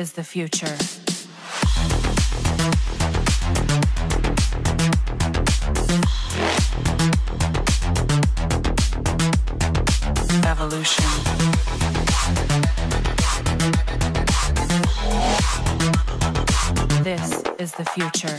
is the future. Evolution. This is the future.